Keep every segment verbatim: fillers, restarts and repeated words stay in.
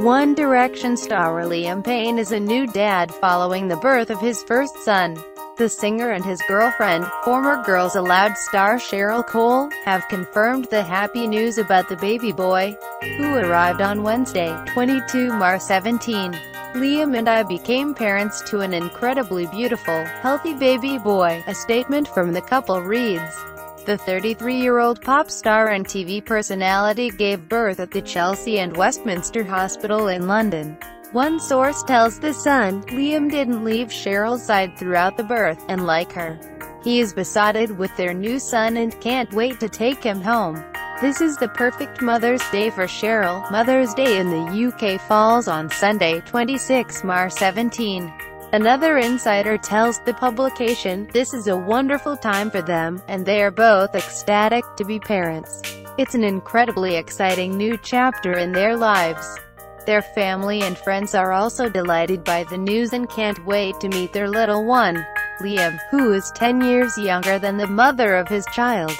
One Direction star Liam Payne is a new dad following the birth of his first son. The singer and his girlfriend, former Girls Aloud star Cheryl Cole, have confirmed the happy news about the baby boy, who arrived on Wednesday, the twenty-second of March twenty seventeen. Liam and I became parents to an incredibly beautiful, healthy baby boy, a statement from the couple reads. The thirty-three-year-old pop star and T V personality gave birth at the Chelsea and Westminster Hospital in London. One source tells The Sun, Liam didn't leave Cheryl's side throughout the birth, and like her, he is besotted with their new son and can't wait to take him home. This is the perfect Mother's Day for Cheryl. Mother's Day in the U K falls on Sunday, the twenty-sixth of March twenty seventeen. Another insider tells the publication, this is a wonderful time for them, and they are both ecstatic to be parents. It's an incredibly exciting new chapter in their lives. Their family and friends are also delighted by the news and can't wait to meet their little one. Liam, who is ten years younger than the mother of his child,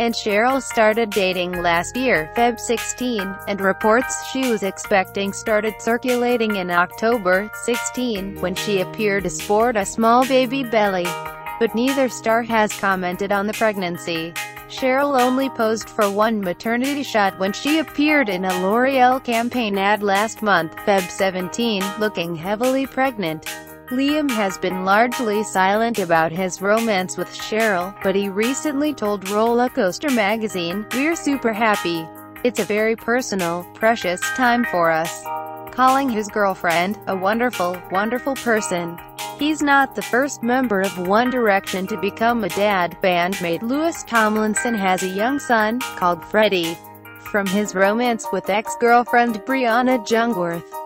and Cheryl started dating last year, February sixteenth, and reports she was expecting started circulating in October sixteenth, when she appeared to sport a small baby belly. But neither star has commented on the pregnancy. Cheryl only posed for one maternity shot when she appeared in a L'Oreal campaign ad last month, February seventeenth, looking heavily pregnant. Liam has been largely silent about his romance with Cheryl, but he recently told Rollacoaster magazine, "We're super happy. It's a very personal, precious time for us," calling his girlfriend a wonderful, wonderful person. He's not the first member of One Direction to become a dad. Bandmate Louis Tomlinson has a young son, called Freddie, from his romance with ex-girlfriend Briana Jungwirth.